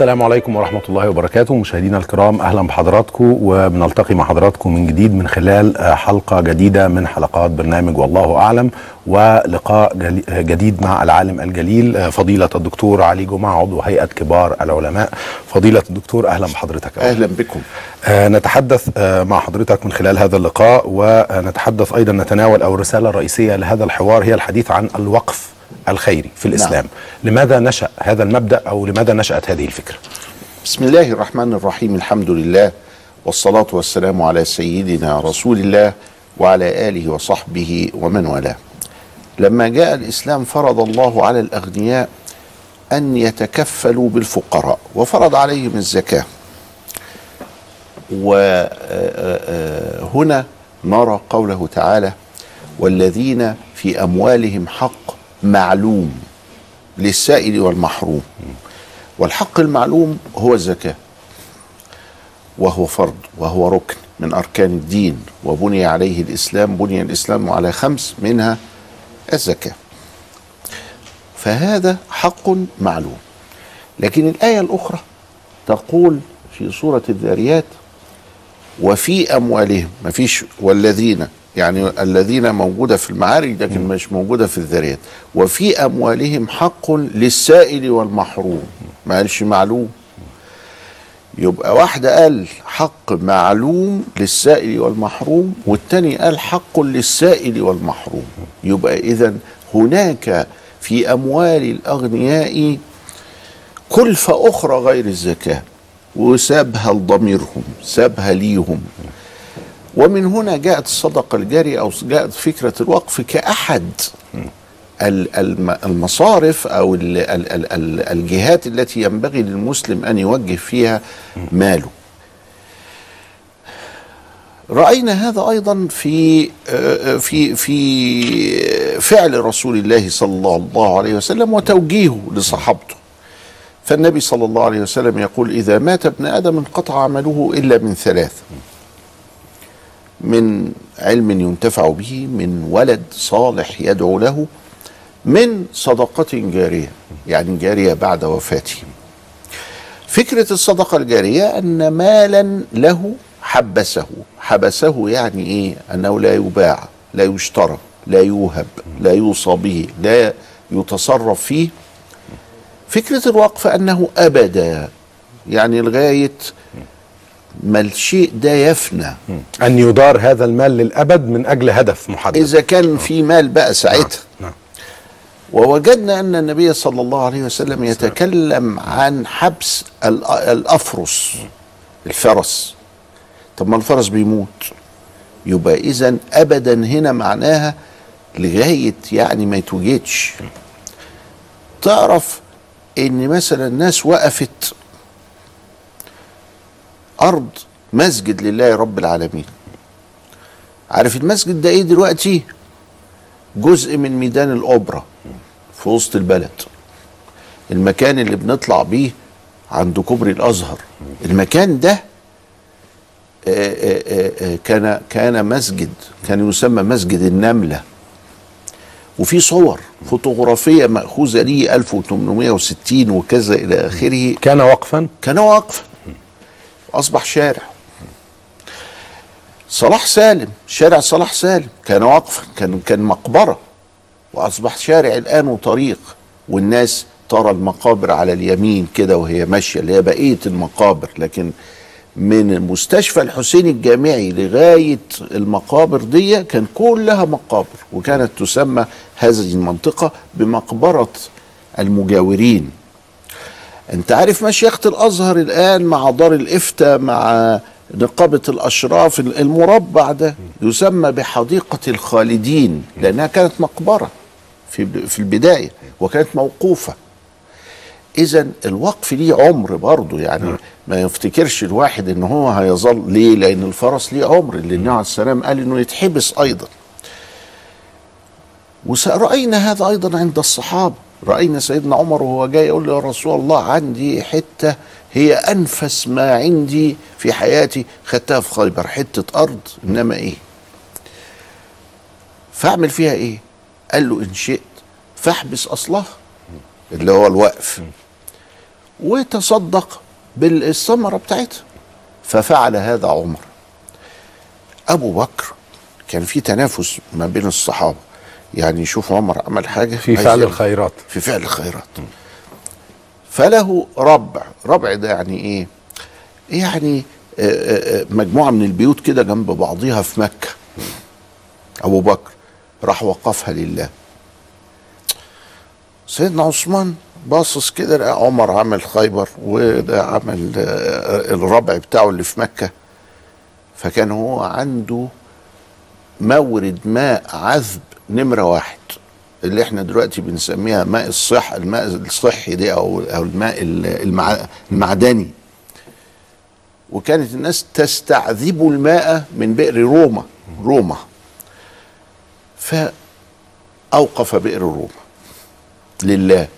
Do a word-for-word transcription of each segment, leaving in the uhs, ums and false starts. السلام عليكم ورحمة الله وبركاته. مشاهدينا الكرام، أهلا بحضراتكم وبنلتقي مع حضراتكم من جديد من خلال حلقة جديدة من حلقات برنامج والله أعلم، ولقاء جديد مع العالم الجليل فضيلة الدكتور علي جمعة عضو هيئة كبار العلماء. فضيلة الدكتور أهلا بحضرتك. أهلا بكم. نتحدث مع حضرتك من خلال هذا اللقاء، ونتحدث أيضا نتناول أو الرسالة الرئيسية لهذا الحوار هي الحديث عن الوقف الخيري في الإسلام. نعم. لماذا نشأ هذا المبدأ أو لماذا نشأت هذه الفكرة؟ بسم الله الرحمن الرحيم، الحمد لله والصلاة والسلام على سيدنا رسول الله وعلى آله وصحبه ومن والاه. لما جاء الإسلام فرض الله على الأغنياء أن يتكفلوا بالفقراء، وفرض عليهم الزكاة. وهنا نرى قوله تعالى: والذين في أموالهم حق معلوم للسائل والمحروم. والحق المعلوم هو الزكاة، وهو فرض وهو ركن من أركان الدين، وبني عليه الإسلام، بني الإسلام على خمس منها الزكاة، فهذا حق معلوم. لكن الآية الأخرى تقول في سورة الذاريات: وفي أموالهم. ما فيش والذين، يعني الذين موجودة في المعارج لكن مش موجودة في الذريات. وفي أموالهم حق للسائل والمحروم، ما قالش معلوم. يبقى واحدة قال حق معلوم للسائل والمحروم، والتاني قال حق للسائل والمحروم. يبقى إذن هناك في أموال الأغنياء كلفة أخرى غير الزكاة، وسابها لضميرهم، سابها ليهم. ومن هنا جاءت الصدقة الجارية، أو جاءت فكرة الوقف كأحد المصارف أو الجهات التي ينبغي للمسلم أن يوجه فيها ماله. رأينا هذا أيضا في في في فعل رسول الله صلى الله عليه وسلم وتوجيهه لصحابته. فالنبي صلى الله عليه وسلم يقول: إذا مات ابن آدم انقطع عمله إلا من ثلاث: من علم ينتفع به، من ولد صالح يدعو له، من صدقة جارية، يعني جارية بعد وفاته. فكرة الصدقة الجارية أن مالا له حبسه، حبسه يعني إيه؟ أنه لا يباع، لا يشترى، لا يوهب، لا يوصى به، لا يتصرف فيه. فكرة الوقف أنه أبدا، يعني لغاية ما الشيء ده يفنى، أن يدار هذا المال للأبد من أجل هدف محدد، إذا كان في مال بقى ساعتها. ووجدنا أن النبي صلى الله عليه وسلم يتكلم عن حبس الأفرس، الفرس. طب ما الفرس بيموت، يبقى إذن أبدا هنا معناها لغاية يعني ما يتوجدش. تعرف إن مثلا الناس وقفت أرض مسجد لله رب العالمين. عارف المسجد ده إيه دلوقتي؟ جزء من ميدان الأوبرا في وسط البلد، المكان اللي بنطلع بيه عند كوبري الأزهر. المكان ده كان كان مسجد، كان يسمى مسجد النمله، وفي صور فوتوغرافيه مأخوذه ليه ألف وثمانمائة وستين وكذا إلى آخره. كان وقفا؟ كان وقفا، أصبح شارع. صلاح سالم، شارع صلاح سالم كان وقفا، كان كان مقبرة، وأصبح شارع الآن وطريق، والناس ترى المقابر على اليمين كده وهي ماشية، اللي هي بقية المقابر. لكن من مستشفى الحسين الجامعي لغاية المقابر دي كان كلها مقابر، وكانت تسمى هذه المنطقة بمقبرة المجاورين. انت عارف مشيخة الأزهر الآن مع دار الإفتاء مع نقابة الأشراف، المربع ده يسمى بحديقة الخالدين لأنها كانت مقبرة. في في البدايه وكانت موقوفه. اذا الوقف ليه عمر برضه، يعني ما يفتكرش الواحد ان هو هيظل ليه، لان الفرس ليه عمر اللي النبي عليه السلام قال انه يتحبس ايضا. وراينا هذا ايضا عند الصحابه، راينا سيدنا عمر وهو جاي يقول له يا رسول الله عندي حته هي انفس ما عندي في حياتي، خدتها في خيبر حته ارض، انما ايه؟ فاعمل فيها ايه؟ قال له ان شئت فاحبس اصلها اللي هو الوقف وتصدق بالثمره بتاعتها. ففعل هذا عمر. ابو بكر كان في تنافس ما بين الصحابه، يعني شوف عمر عمل حاجه في فعل الخيرات، في فعل الخيرات فله ربع. ربع ده يعني ايه؟ يعني مجموعه من البيوت كده جنب بعضيها في مكه، ابو بكر راح وقفها لله. سيدنا عثمان باصص كده لقى عمر عمل خيبر وده عمل الربع بتاعه اللي في مكه، فكان هو عنده مورد ماء عذب نمره واحد اللي احنا دلوقتي بنسميها ماء الصح، الماء الصحي دي او او الماء المعدني. وكانت الناس تستعذب الماء من بئر روما روما فاوقف بئر روما لله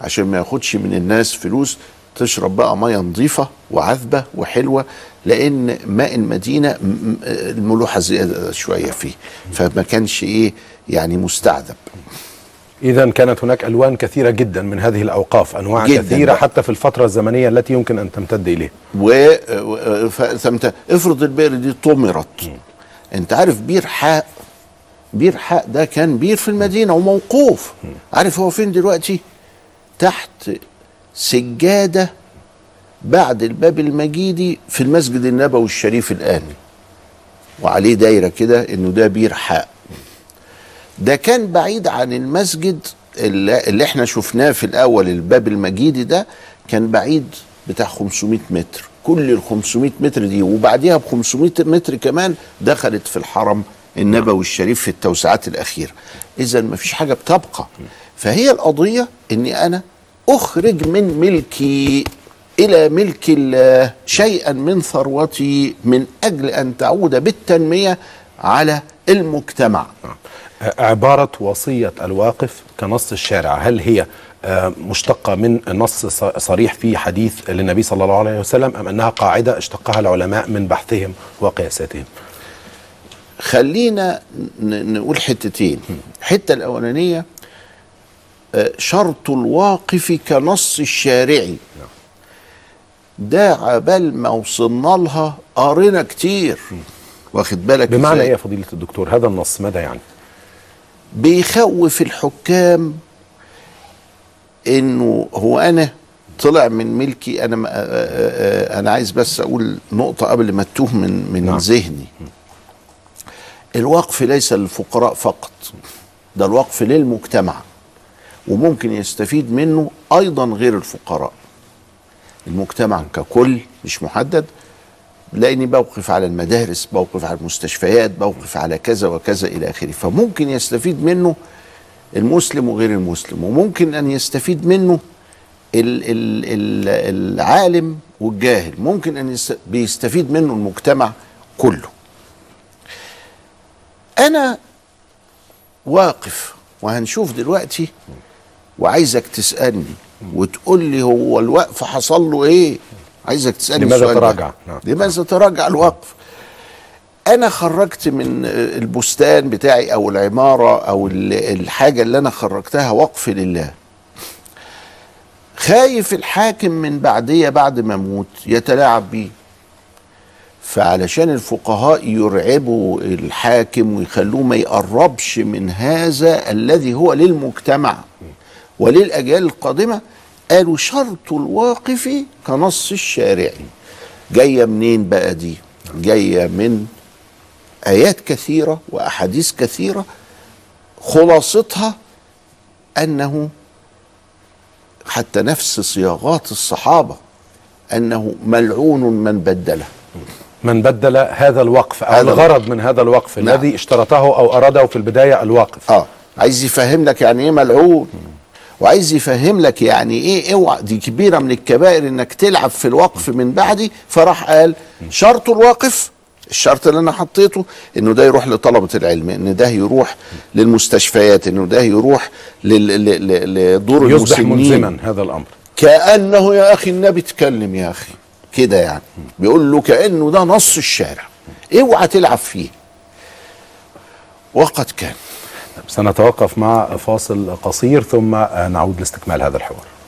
عشان ما ياخدش من الناس فلوس تشرب بقى ميه نظيفه وعذبه وحلوه، لان ماء المدينه الملوحه زياده شويه فيه، فما كانش ايه يعني مستعذب. اذا كانت هناك الوان كثيره جدا من هذه الاوقاف، انواع كثيره بقى. حتى في الفتره الزمنيه التي يمكن ان تمتد اليه. و فتمت... افرض البئر دي طمرت. انت عارف بئر حاء، بئر حاء ده كان بئر في المدينه وموقوف، عارف هو فين دلوقتي؟ تحت سجاده بعد الباب المجيدي في المسجد النبوي الشريف الآن، وعليه دايرة كده انه ده بئر حاء. ده كان بعيد عن المسجد اللي, اللي احنا شفناه في الاول، الباب المجيدي ده كان بعيد بتاع خمسمائة متر، كل ال خمسمائة متر دي وبعديها ب خمسمائة متر كمان دخلت في الحرم النبوي الشريف في التوسعات الأخيرة. إذا ما فيش حاجة بتبقى، فهي القضية اني انا اخرج من ملكي إلى ملك الله شيئا من ثروتي من أجل أن تعود بالتنمية على المجتمع. عبارة وصية الواقف كنص الشارع، هل هي مشتقة من نص صريح في حديث للنبي صلى الله عليه وسلم، أم أنها قاعدة اشتقاها العلماء من بحثهم وقياساتهم؟ خلينا نقول حتتين. حتة الأولانية شرط الواقف كنص الشارعي، ده عبال ما وصلنا لها قارنا كتير، واخد بالك؟ بمعنى ايه يا فضيلة الدكتور هذا النص ماذا يعني؟ بيخوف الحكام انه هو انا طلع من ملكي، انا انا عايز بس اقول نقطة قبل ما تتوه من من ذهني. الوقف ليس للفقراء فقط، ده الوقف للمجتمع وممكن يستفيد منه ايضا غير الفقراء، المجتمع ككل مش محدد، لاني بوقف على المدارس، بوقف على المستشفيات، بوقف على كذا وكذا الى اخره، فممكن يستفيد منه المسلم وغير المسلم، وممكن ان يستفيد منه ال ال ال العالم والجاهل، ممكن ان بيستفيد منه المجتمع كله. انا واقف وهنشوف دلوقتي، وعايزك تسألني وتقول لي هو الوقف حصل له ايه؟ عايزك تسألني لماذا تراجع؟ لماذا تراجع الوقف؟ أنا خرجت من البستان بتاعي أو العمارة أو الحاجة اللي أنا خرجتها وقف لله. خايف الحاكم من بعديه بعد ما أموت يتلاعب بيه. فعلشان الفقهاء يرعبوا الحاكم ويخلوه ما يقربش من هذا الذي هو للمجتمع وللأجيال القادمة، قالوا شرط الواقف كنص الشارعي. جاية منين بقى دي؟ جاية من آيات كثيرة وأحاديث كثيرة، خلاصتها أنه حتى نفس صياغات الصحابة أنه ملعون من بدله، من بدل هذا الوقف أو الغرض من هذا الوقف. نعم. الذي اشترطه أو أراده في البداية الواقف. آه. عايز يفهم لك يعني ايه ملعون، وعايز يفهم لك يعني ايه اوعى، دي كبيره من الكبائر انك تلعب في الوقف من بعدي. فراح قال شرط الوقف، الشرط اللي انا حطيته انه ده يروح لطلبه العلم، ان ده يروح للمستشفيات، انه ده يروح لدور المسنين. يصبح ملزما هذا الامر. كانه يا اخي النبي اتكلم يا اخي كده، يعني بيقول له كانه ده نص الشارع، اوعى تلعب فيه. وقد كان. سنتوقف مع فاصل قصير ثم نعود لاستكمال هذا الحوار.